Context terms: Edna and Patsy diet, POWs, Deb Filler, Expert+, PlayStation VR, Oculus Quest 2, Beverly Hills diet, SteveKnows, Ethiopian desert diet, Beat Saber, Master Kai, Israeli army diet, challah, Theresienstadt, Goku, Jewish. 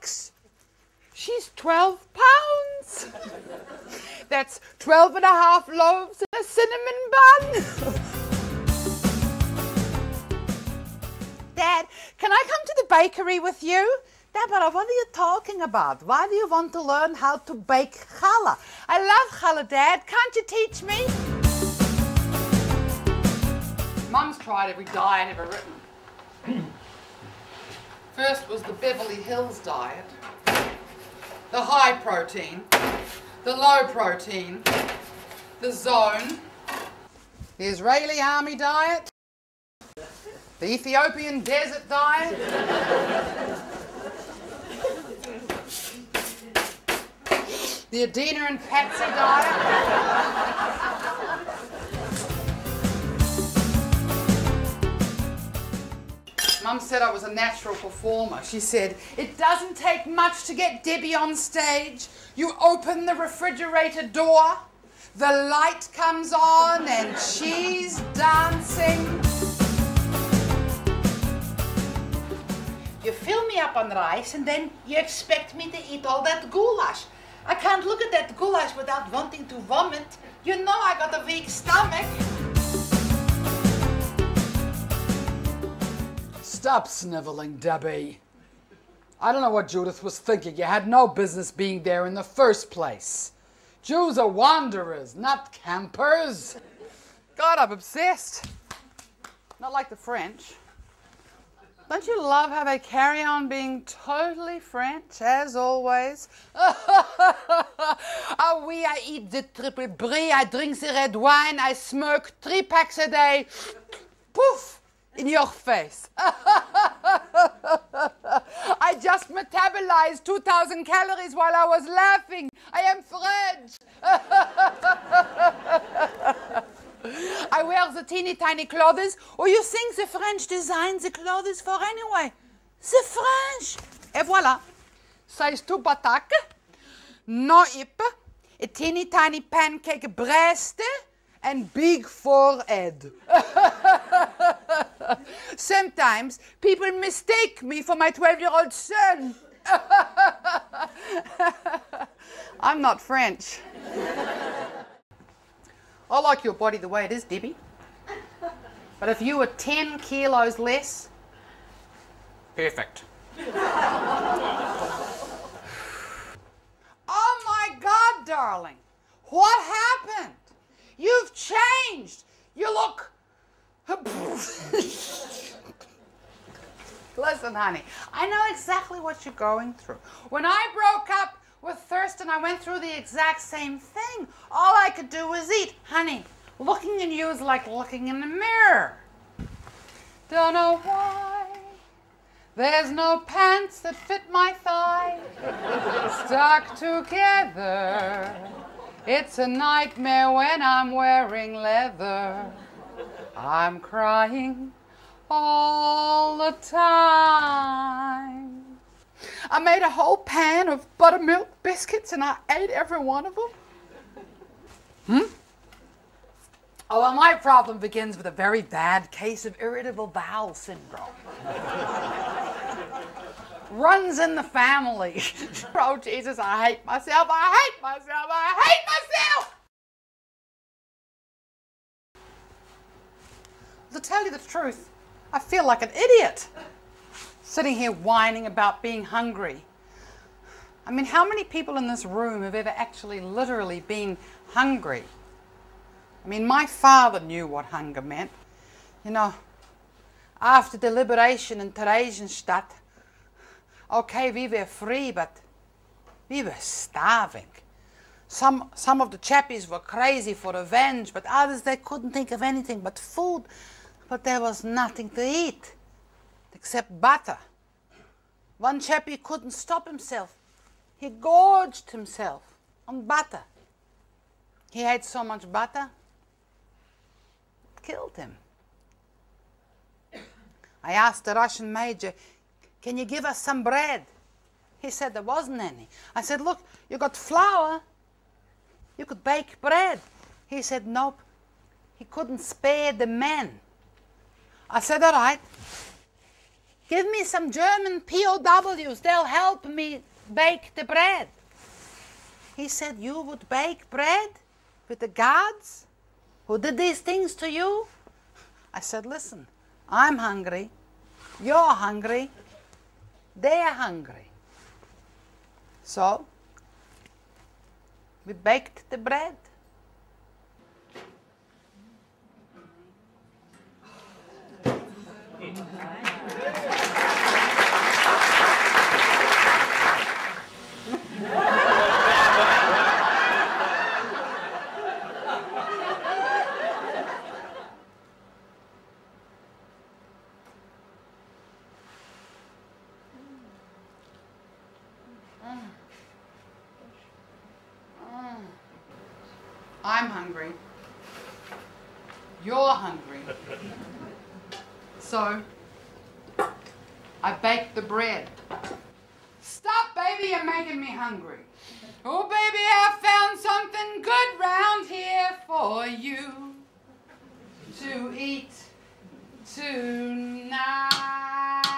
6, she's 12 pounds. That's 12 and a half loaves and a cinnamon bun. Dad, can I come to the bakery with you? Dad, but what are you talking about? Why do you want to learn how to bake challah? I love challah, Dad. Can't you teach me? Mum's tried every diet ever written. First was the Beverly Hills diet, the high protein, the low protein, the zone, the Israeli army diet, the Ethiopian desert diet. The Edna and Patsy diet. Mum said I was a natural performer. She said, it doesn't take much to get Debbie on stage. You open the refrigerator door, the light comes on and she's dancing. You fill me up on rice and then you expect me to eat all that goulash. I can't look at that goulash without wanting to vomit. You know I got a weak stomach. Stop sniveling, Debbie. I don't know what Judith was thinking. You had no business being there in the first place. Jews are wanderers, not campers. God, I'm obsessed. Not like the French. Don't you love how they carry on being totally French, as always? Oh oui, I eat the triple brie, I drink the red wine, I smoke 3 packs a day. Poof! In your face. I just metabolized 2,000 calories while I was laughing. I am French. I wear the teeny tiny clothes, or you think the French design the clothes for anyway. The French! Et voilà. Size 2 batac, no hip, a teeny tiny pancake breast, and big forehead. Sometimes people mistake me for my 12-year-old son. I'm not French. I like your body the way it is, Debbie. But if you were 10 kilos less... Perfect. Oh my God, darling. What happened? You've changed. You look... Listen, honey, I know exactly what you're going through. When I broke up with Thurston, I went through the exact same thing. All I could do was eat. Honey, looking in you is like looking in the mirror. Don't know why. There's no pants that fit my thigh. Stuck together. It's a nightmare when I'm wearing leather. I'm crying all the time. I made a whole pan of buttermilk biscuits and I ate every one of them. Oh, well, my problem begins with a very bad case of irritable bowel syndrome. Runs in the family. Oh, Jesus, I hate myself, I hate myself, I hate myself! To tell you the truth, I feel like an idiot. Sitting here whining about being hungry. I mean, how many people in this room have ever actually literally been hungry? I mean, my father knew what hunger meant. You know, after the liberation in Theresienstadt, okay, we were free, but we were starving. Some of the chappies were crazy for revenge, but others, they couldn't think of anything but food. But there was nothing to eat. Except butter. One chappie couldn't stop himself. He gorged himself on butter. He ate so much butter, it killed him. I asked the Russian major, can you give us some bread? He said there wasn't any. I said, look, you got flour, you could bake bread. He said, nope, he couldn't spare the men. I said, all right. Give me some German POWs, they'll help me bake the bread. He said, you would bake bread with the gods who did these things to you? I said, listen, I'm hungry, you're hungry, they're hungry. So we baked the bread. I'm hungry, you're hungry, so I baked the bread. Stop, baby, you're making me hungry. Oh, baby, I found something good round here for you to eat tonight.